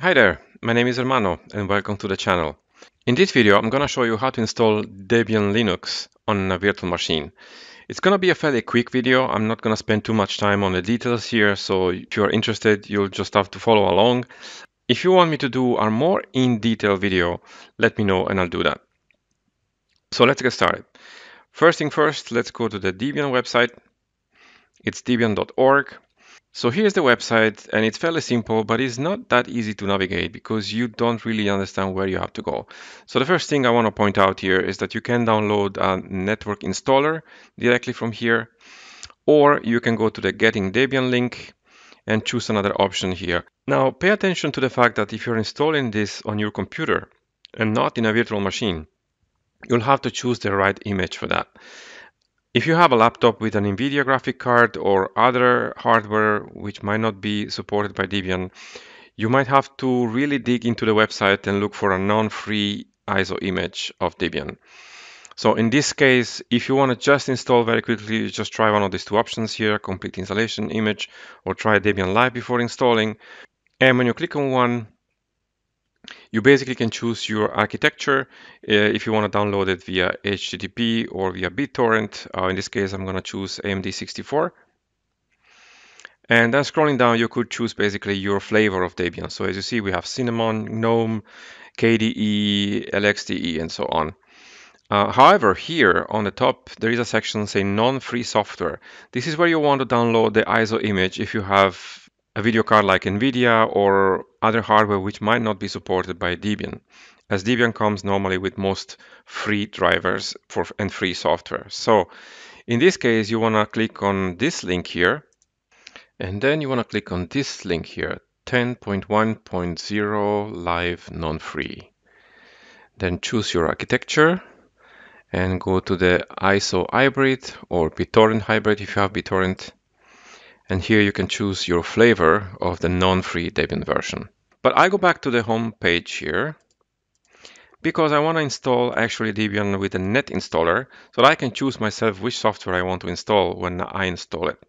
Hi there, my name is Ermanno and welcome to the channel. In this video, I'm going to show you how to install Debian Linux on a virtual machine. It's going to be a fairly quick video. I'm not going to spend too much time on the details here, so if you're interested, you'll just have to follow along. If you want me to do a more in-detail video, let me know and I'll do that. So let's get started. First thing first, let's go to the Debian website. It's debian.org. So here's the website, and it's fairly simple, but it's not that easy to navigate because you don't really understand where you have to go. So the first thing I want to point out here is that you can download a network installer directly from here, or you can go to the Getting Debian link and choose another option here. Now, pay attention to the fact that if you're installing this on your computer and not in a virtual machine, you'll have to choose the right image for that. If you have a laptop with an NVIDIA graphic card or other hardware which might not be supported by Debian, you might have to really dig into the website and look for a non-free ISO image of Debian. So in this case, if you want to just install very quickly, just try one of these two options here, complete installation image, or try Debian Live before installing. And when you click on one, you basically can choose your architecture if you want to download it via HTTP or via BitTorrent. In this case, I'm going to choose AMD64. And then scrolling down, you could choose basically your flavor of Debian. So as you see, we have Cinnamon, GNOME, KDE, LXDE, and so on. However, here on the top, there is a section saying non-free software. This is where you want to download the ISO image if you have a video card like NVIDIA or other hardware which might not be supported by Debian, as Debian comes normally with most free drivers and free software. So in this case, you want to click on this link here, and then you want to click on this link here, 10.1.0 live non-free. Then choose your architecture and go to the ISO hybrid or BitTorrent hybrid if you have BitTorrent. And here you can choose your flavor of the non-free Debian version. But I go back to the home page here because I want to install actually Debian with a NAT installer so that I can choose myself which software I want to install when I install it.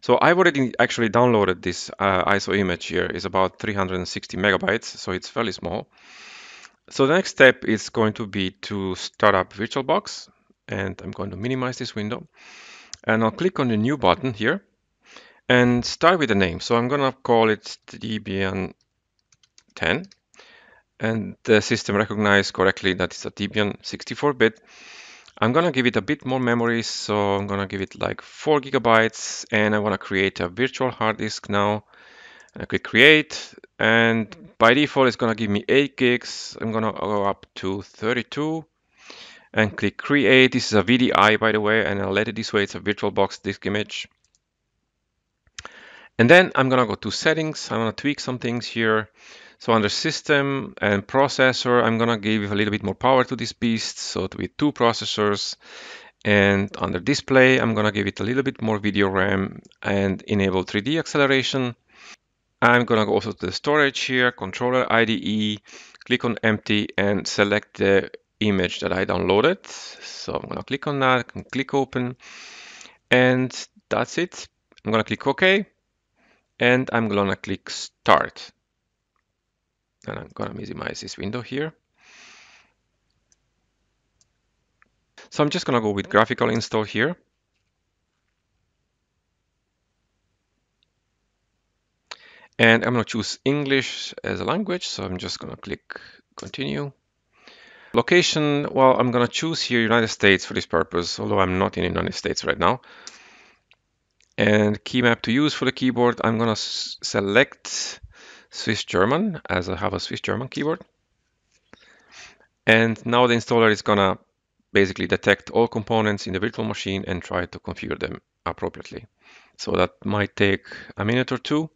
So I've already actually downloaded this ISO image here. It's about 360 megabytes, so it's fairly small. So the next step is going to be to start up VirtualBox, and I'm going to minimize this window. And I'll click on the new button here and start with the name. So I'm gonna call it Debian 10, and the system recognized correctly that it's a Debian 64-bit. I'm gonna give it a bit more memory, so I'm gonna give it like 4 GB, and I wanna create a virtual hard disk now. I click create, and by default, it's gonna give me 8 GB. I'm gonna go up to 32 and click create. This is a VDI, by the way, and I'll let it this way. It's a VirtualBox disk image. And then I'm going to go to settings. I'm going to tweak some things here. So under system and processor, I'm going to give a little bit more power to this beast. So it'll be 2 processors. And under display, I'm going to give it a little bit more video RAM and enable 3D acceleration. I'm going to go also to the storage here, controller IDE, click on empty and select the image that I downloaded. So I'm going to click on that and click open. And that's it. I'm going to click OK. And I'm going to click Start. And I'm going to minimize this window here. So I'm just going to go with graphical install here. And I'm going to choose English as a language. So I'm just going to click Continue. Location, well, I'm going to choose here United States for this purpose, although I'm not in the United States right now. And key map to use for the keyboard, I'm going to select Swiss German, as I have a Swiss German keyboard. And now the installer is going to basically detect all components in the virtual machine and try to configure them appropriately. So that might take a minute or two.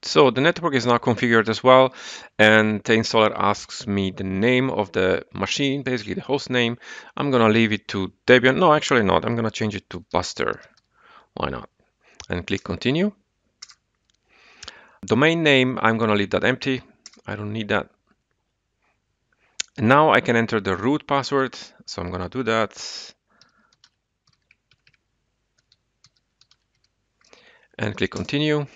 So the network is now configured as well, and the installer asks me the name of the machine, basically the host name. I'm going to leave it to Debian. No, actually not. I'm going to change it to Buster. Why not? And click continue. Domain name, I'm going to leave that empty. I don't need that. And now I can enter the root password. So I'm going to do that. and click continue.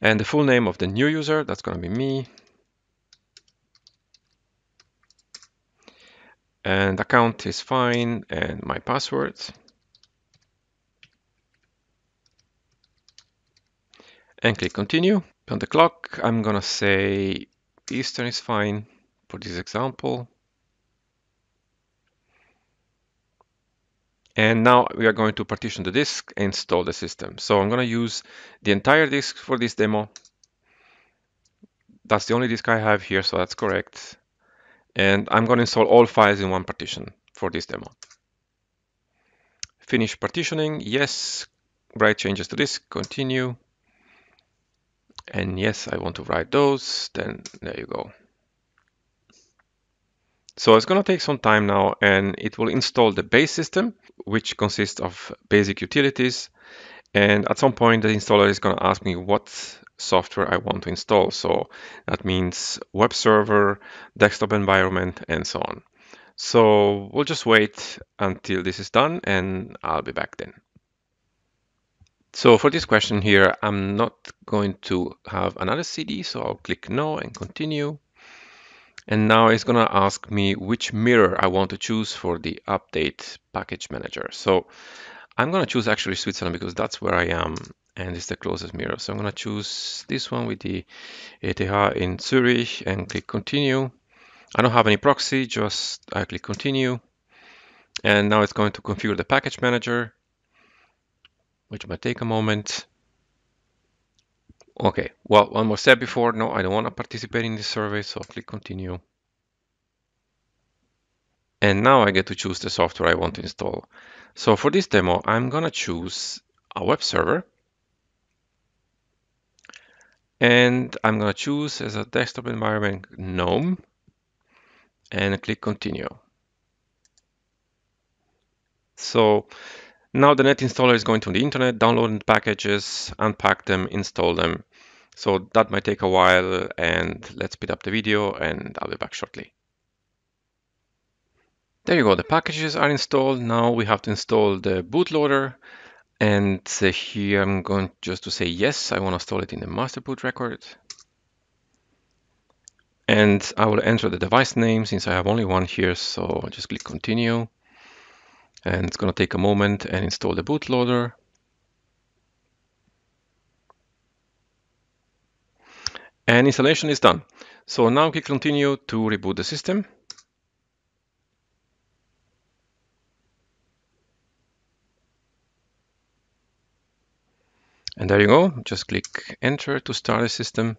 And the full name of the new user, that's going to be me. And account is fine, and my password. And click continue. On the clock, I'm going to say Eastern is fine for this example. And now we are going to partition the disk and install the system. So I'm going to use the entire disk for this demo. That's the only disk I have here, so that's correct. And I'm going to install all files in one partition for this demo. Finish partitioning, yes. Write changes to disk, continue. And yes, I want to write those, then there you go. So it's going to take some time now, and it will install the base system, which consists of basic utilities. And at some point, the installer is going to ask me what software I want to install. So that means web server, desktop environment, and so on. So we'll just wait until this is done, and I'll be back then. So for this question here, I'm not going to have another CD, so I'll click no and continue. And now it's going to ask me which mirror I want to choose for the update package manager. So I'm going to choose actually Switzerland because that's where I am and it's the closest mirror. So I'm going to choose this one with the ETH in Zurich and click continue. I don't have any proxy, just I click continue. And now it's going to configure the package manager, which might take a moment. Okay, well, one more step before. No, I don't want to participate in this survey, so I'll click continue. And now I get to choose the software I want to install. So for this demo, I'm going to choose a web server. And I'm going to choose as a desktop environment GNOME. And I click continue. So now the NAT installer is going to the internet, downloading the packages, unpack them, install them. So that might take a while, and let's speed up the video and I'll be back shortly. There you go, the packages are installed. Now we have to install the bootloader, and here I'm going just to say yes, I want to install it in the master boot record. And I will enter the device name since I have only one here, so I'll just click continue. And it's going to take a moment and install the bootloader. And installation is done. So now click continue to reboot the system. And there you go. Just click enter to start the system.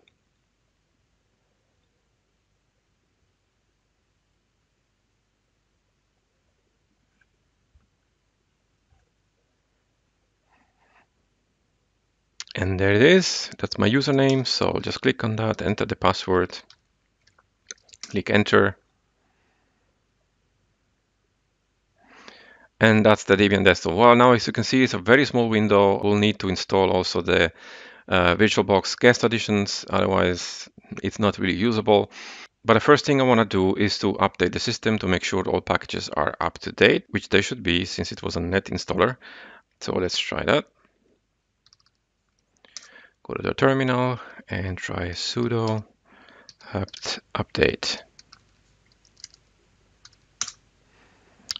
And there it is, that's my username. So I'll just click on that, enter the password, click enter. And that's the Debian desktop. Well, now as you can see, it's a very small window. We'll need to install also the VirtualBox guest additions, otherwise it's not really usable. But the first thing I want to do is to update the system to make sure all packages are up to date, which they should be since it was a NAT installer. So let's try that. Go to the terminal and try sudo apt update.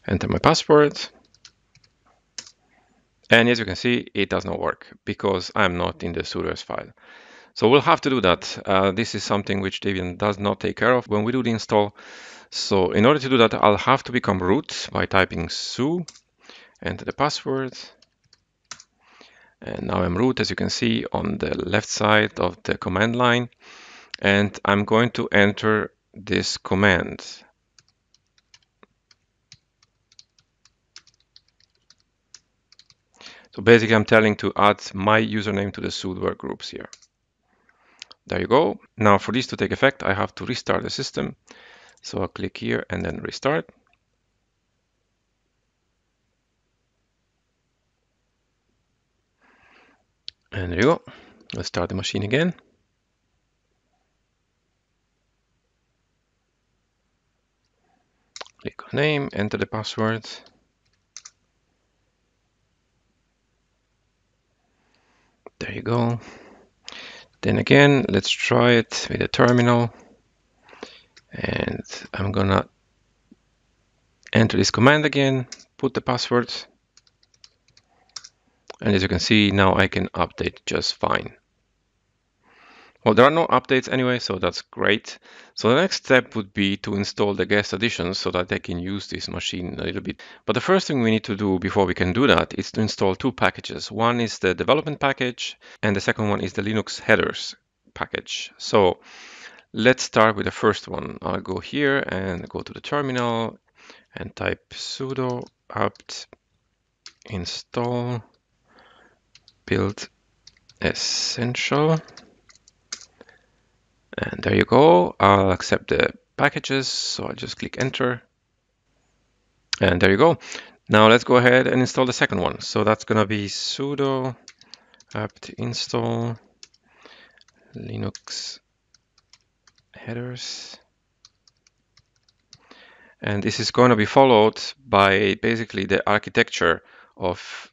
Enter my password. And as you can see, it does not work because I'm not in the sudoers file. So we'll have to do that. This is something which Debian does not take care of when we do the install. So in order to do that, I'll have to become root by typing su, enter the password. And now I'm root, as you can see, on the left side of the command line. And I'm going to enter this command. So basically, I'm telling to add my username to the sudoer groups here. There you go. Now, for this to take effect, I have to restart the system. So I'll click here and then restart. And there you go. Let's start the machine again. Click on name, enter the password. There you go. Then again, let's try it with a terminal. And I'm gonna enter this command again, put the password. And as you can see, now I can update just fine. Well, there are no updates anyway, so that's great. So the next step would be to install the guest additions so that I can use this machine a little bit. But the first thing we need to do before we can do that is to install two packages. One is the development package, and the second one is the Linux headers package. So let's start with the first one. I'll go here and go to the terminal and type sudo apt install build essential. And there you go. I'll accept the packages, so I'll just click enter. And there you go. Now let's go ahead and install the second one. So that's going to be sudo apt install linux headers. And this is going to be followed by basically the architecture of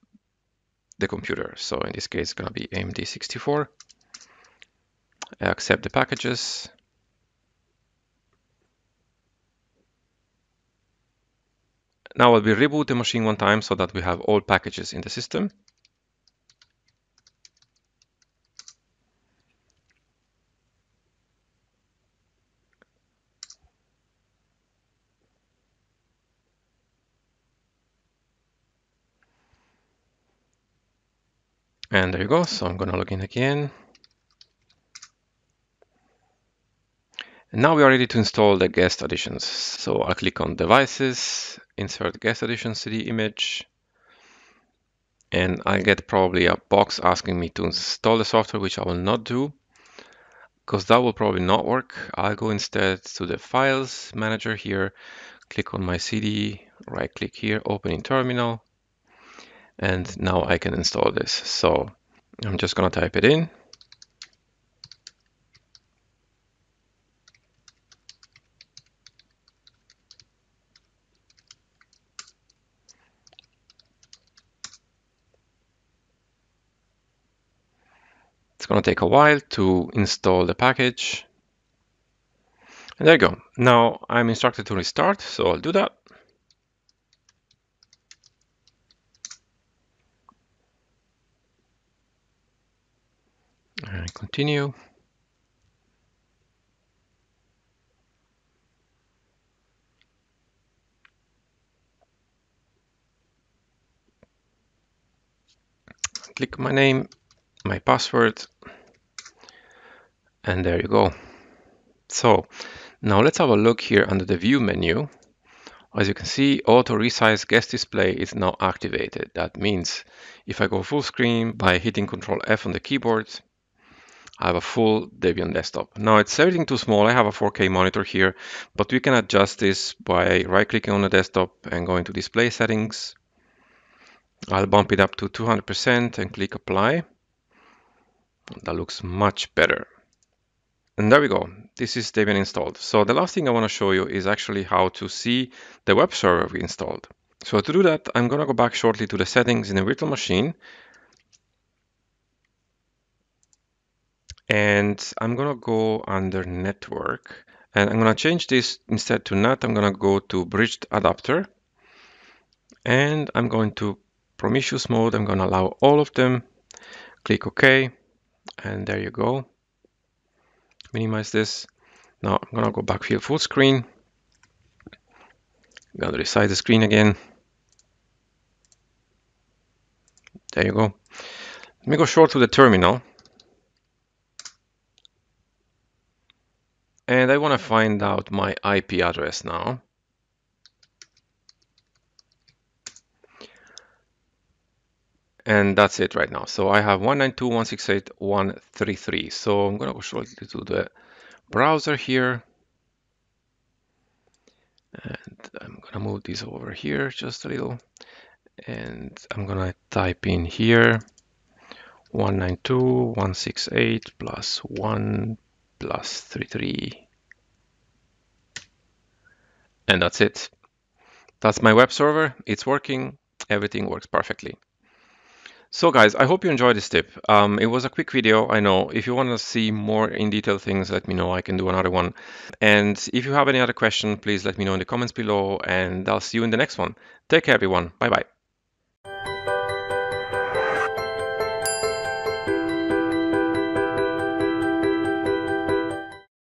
the computer. So in this case, it's going to be AMD64. Accept the packages. Now I will reboot the machine one time so that we have all packages in the system. And there you go. So I'm going to log in again. And now we are ready to install the guest additions. So I'll click on devices, insert guest additions to the image. And I'll get probably a box asking me to install the software, which I will not do because that will probably not work. I'll go instead to the files manager here, click on my CD, right click here, open in terminal. And now I can install this. So I'm just going to type it in. It's going to take a while to install the package. And there you go. Now I'm instructed to restart, so I'll do that. And continue. Click my name, my password, and there you go. So now let's have a look here under the view menu. As you can see, auto resize guest display is now activated. That means if I go full screen by hitting Ctrl F on the keyboard, I have a full Debian desktop. Now it's everything too small. I have a 4K monitor here, but we can adjust this by right clicking on the desktop and going to display settings. I'll bump it up to 200% and click apply. That looks much better. And there we go. This is Debian installed. So the last thing I want to show you is actually how to see the web server we installed. So to do that, I'm going to go back shortly to the settings in the virtual machine. And I'm going to go under network. And I'm going to change this instead to NAT. I'm going to go to bridged adapter. And I'm going to Prometheus mode. I'm going to allow all of them. Click OK. And there you go. Minimize this. Now I'm going to go back to full screen. I'm going to resize the screen again. There you go. Let me go short to the terminal. And I want to find out my IP address now. And that's it right now. So I have 192.168.133. So I'm going to go shortly to the browser here. And I'm going to move this over here just a little. And I'm going to type in here 192.168.1+33. And that's it. That's my web server. It's working. Everything works perfectly. So guys, I hope you enjoyed this tip. It was a quick video, I know. If you want to see more in detail things, let me know. I can do another one. And if you have any other question, please let me know in the comments below, and I'll see you in the next one. Take care, everyone. Bye-bye.